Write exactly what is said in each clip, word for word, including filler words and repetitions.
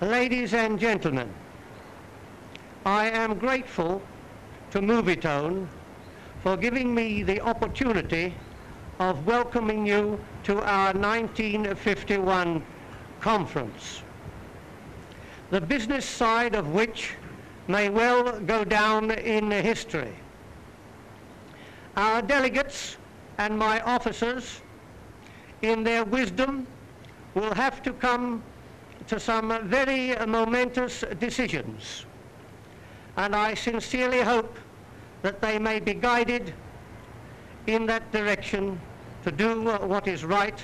Ladies and gentlemen, I am grateful to Movietone for giving me the opportunity of welcoming you to our nineteen fifty-one conference, the business side of which may well go down in history. Our delegates and my officers, in their wisdom, will have to come to some very momentous decisions, and I sincerely hope that they may be guided in that direction to do what is right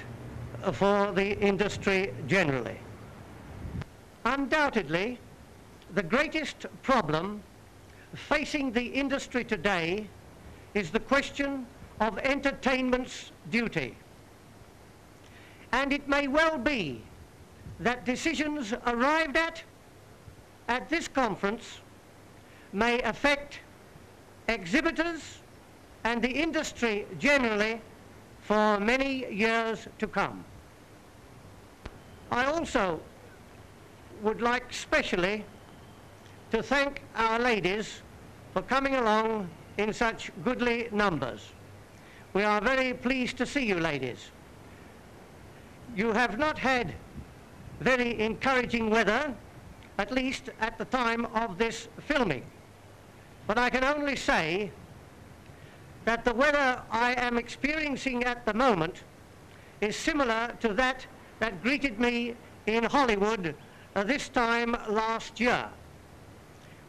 for the industry generally. Undoubtedly, the greatest problem facing the industry today is the question of entertainment's duty. And it may well be that decisions arrived at at this conference may affect exhibitors and the industry generally for many years to come. I also would like specially to thank our ladies for coming along in such goodly numbers. We are very pleased to see you, ladies. You have not had very encouraging weather, at least at the time of this filming. But I can only say that the weather I am experiencing at the moment is similar to that that greeted me in Hollywood uh, this time last year,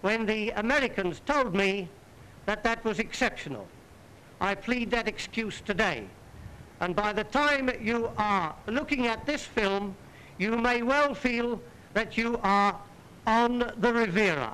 when the Americans told me that that was exceptional. I plead that excuse today. And by the time you are looking at this film, you may well feel that you are on the Riviera.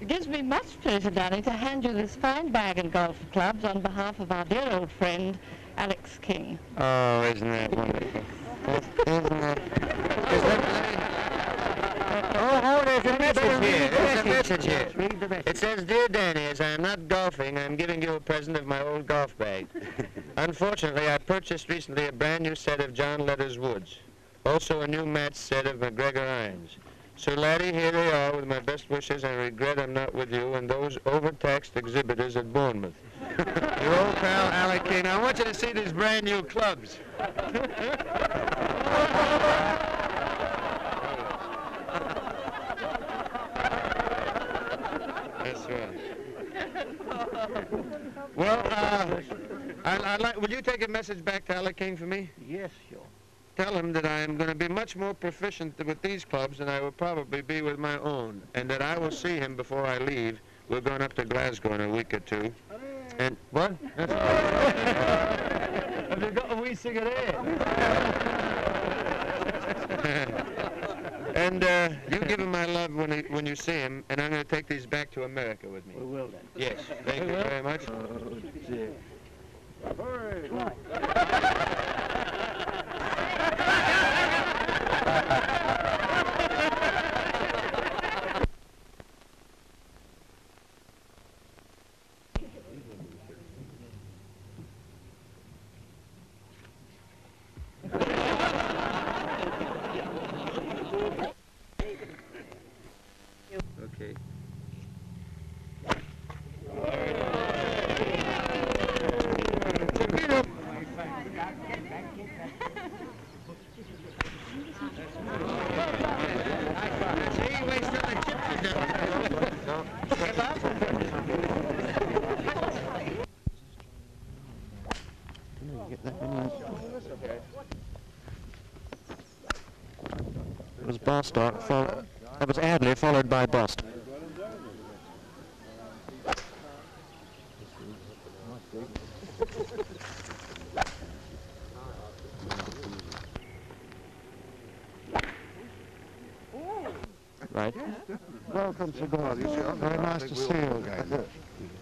It gives me much pleasure, Danny, to hand you this fine bag of golf clubs on behalf of our dear old friend, Alec King. Oh, isn't that wonderful? Isn't that... Is that... Oh, hold it. There's a message here. There's a message here. Read the message. It says, "Dear Danny, as I am not golfing, I am giving you a present of my old golf bag. Unfortunately, I purchased recently a brand new set of John Letters woods. Also a new match set of McGregor irons. So, laddie, here they are with my best wishes. I regret I'm not with you and those overtaxed exhibitors at Bournemouth. Your old pal, Alec King." I want you to see these brand new clubs. That's right. Well, uh, I'd, I'd like, will you take a message back to Alec King for me? Yes, sure. Tell him that I am going to be much more proficient with these clubs than I will probably be with my own, and that I will see him before I leave. We're going up to Glasgow in a week or two. And what? Have you got a wee cigarette? And uh, you give him my love when he, when you see him, and I'm going to take these back to America with me. We will then. Yes. Thank we you will. very much. Oh, dear. All right. All right. okay. Bostock, follow, that was Adley followed by Bust. Right. Welcome to God. Very nice to see you.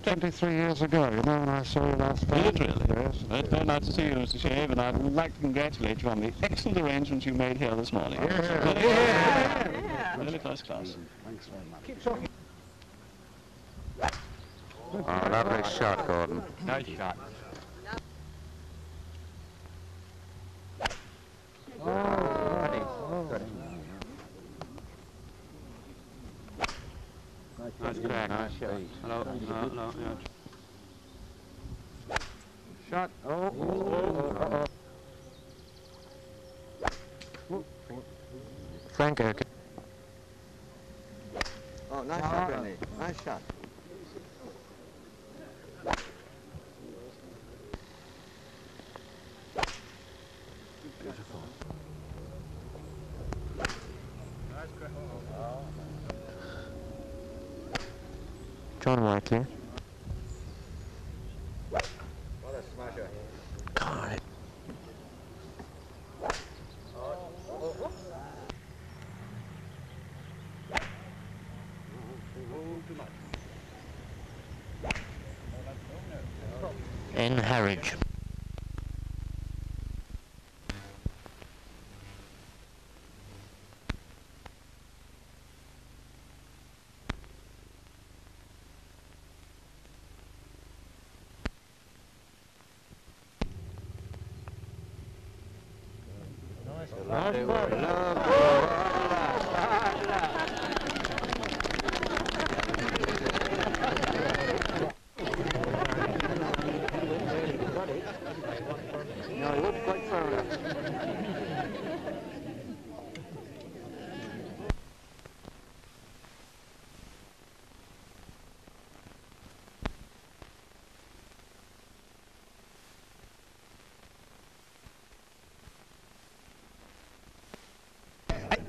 Twenty-three years ago, you know, when I saw you last time. Literally. It's very nice to see you, Mister Shave, and I would like to congratulate you on the excellent arrangements you made here this morning. Yeah. Yeah. Yeah. Yeah. Really first class. Thanks very much. Keep talking. Oh, lovely shot, Gordon. Nice shot. Oh, nice crack. Nice shot. Hello. Hello. Hello. Yeah. Shot. Oh. Oh. Oh. Oh. Oh. Frank. Okay. Oh, nice ah. shot, Randy. Nice shot. Beautiful. Nice crack. Oh. John Whiteley. What a smasher. God. In Harwich.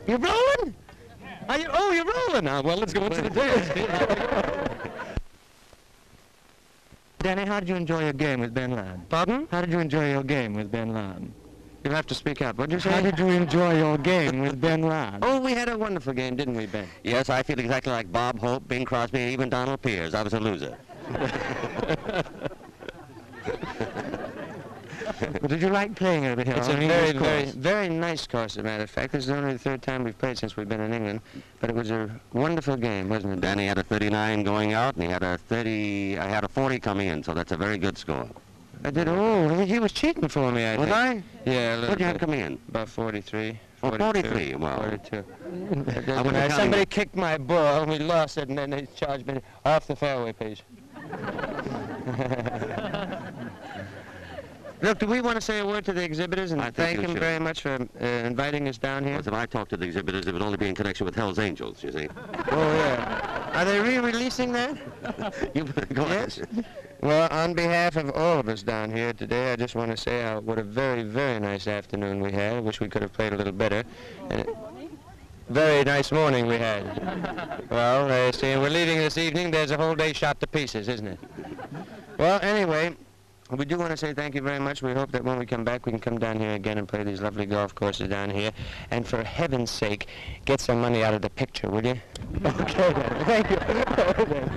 You're rolling? Are you, oh, you're rolling now. Well, let's go into the day. Danny, how did you enjoy your game with Ben Lyon? Pardon? How did you enjoy your game with Ben Lyon? You'll have to speak up. What did you say? How did you enjoy your game with Ben Lyon? Oh, we had a wonderful game, didn't we, Ben? Yes, I feel exactly like Bob Hope, Bing Crosby, and even Donald Pierce. I was a loser. But did you like playing over here? It's a very, very, very nice course, as a matter of fact. This is only the third time we've played since we've been in England, but it was a wonderful game, wasn't it? Danny had a thirty-nine going out, and he had a thirty. I had a forty coming in, so that's a very good score. I did. Oh, he was cheating for me. I was think. I? Yeah. A little what did you have coming in? About forty-three. Oh, forty-three. Well, forty-two. I would have somebody it. kicked my ball, and we lost it, and then they charged me off the fairway, please. Look, do we want to say a word to the exhibitors and I thank them should. very much for uh, inviting us down here? Well, if I talk to the exhibitors, it would only be in connection with Hell's Angels, you see. Oh, yeah. Are they re-releasing that? You better go yes. ahead. Well, on behalf of all of us down here today, I just want to say how, what a very, very nice afternoon we had. I wish we could have played a little better. Uh, very nice morning we had. Well, uh, see, we're leaving this evening. There's a whole day shot to pieces, isn't it? Well, anyway... We do want to say thank you very much. We hope that when we come back, we can come down here again and play these lovely golf courses down here. And for heaven's sake, get some money out of the picture, will you? Okay, then. Thank you.